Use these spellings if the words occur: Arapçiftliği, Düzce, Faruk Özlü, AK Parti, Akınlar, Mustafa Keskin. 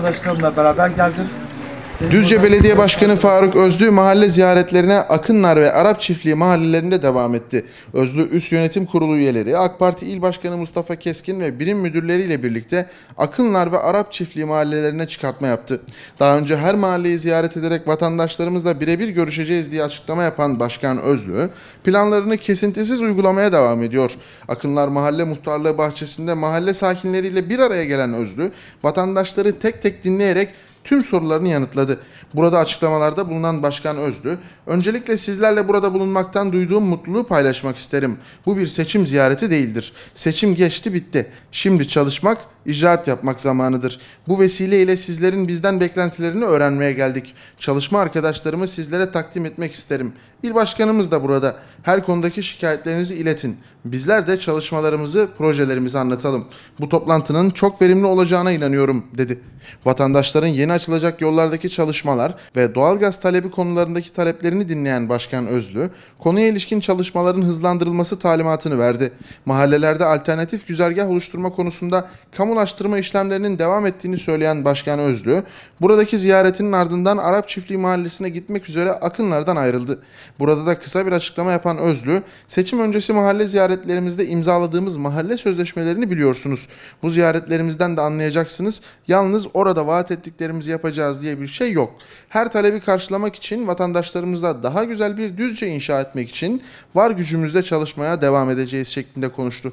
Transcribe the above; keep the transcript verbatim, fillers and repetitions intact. arkadaşlarımla beraber geldim. Düzce Belediye Başkanı Faruk Özlü mahalle ziyaretlerine Akınlar ve Arapçiftliği mahallelerinde devam etti. Özlü, Üst Yönetim Kurulu üyeleri, AK Parti İl Başkanı Mustafa Keskin ve birim müdürleriyle birlikte Akınlar ve Arapçiftliği mahallelerine çıkartma yaptı. Daha önce her mahalleyi ziyaret ederek vatandaşlarımızla birebir görüşeceğiz diye açıklama yapan Başkan Özlü, planlarını kesintisiz uygulamaya devam ediyor. Akınlar Mahalle Muhtarlığı bahçesinde mahalle sakinleriyle bir araya gelen Özlü, vatandaşları tek tek dinleyerek tüm sorularını yanıtladı. Burada açıklamalarda bulunan Başkan Özlü, "Öncelikle sizlerle burada bulunmaktan duyduğum mutluluğu paylaşmak isterim. Bu bir seçim ziyareti değildir. Seçim geçti bitti. Şimdi çalışmak, icraat yapmak zamanıdır. Bu vesileyle sizlerin bizden beklentilerini öğrenmeye geldik. Çalışma arkadaşlarımı sizlere takdim etmek isterim. İl başkanımız da burada. Her konudaki şikayetlerinizi iletin. Bizler de çalışmalarımızı, projelerimizi anlatalım. Bu toplantının çok verimli olacağına inanıyorum," dedi. Vatandaşların yeni açılacak yollardaki çalışmalar ve doğalgaz talebi konularındaki taleplerini dinleyen Başkan Özlü, konuya ilişkin çalışmaların hızlandırılması talimatını verdi. Mahallelerde alternatif güzergah oluşturma konusunda kamulaştırma işlemlerinin devam ettiğini söyleyen Başkan Özlü, buradaki ziyaretinin ardından Arapçiftliği mahallesine gitmek üzere Akınlar'dan ayrıldı. Burada da kısa bir açıklama yapan Özlü, "Seçim öncesi mahalle ziyaretlerimizde imzaladığımız mahalle sözleşmelerini biliyorsunuz. Bu ziyaretlerimizden de anlayacaksınız. Yalnız orada vaat ettiklerimizi yapacağız diye bir şey yok. Her talebi karşılamak için vatandaşlarımızla daha güzel bir Düzce inşa etmek için var gücümüzle çalışmaya devam edeceğiz," şeklinde konuştu.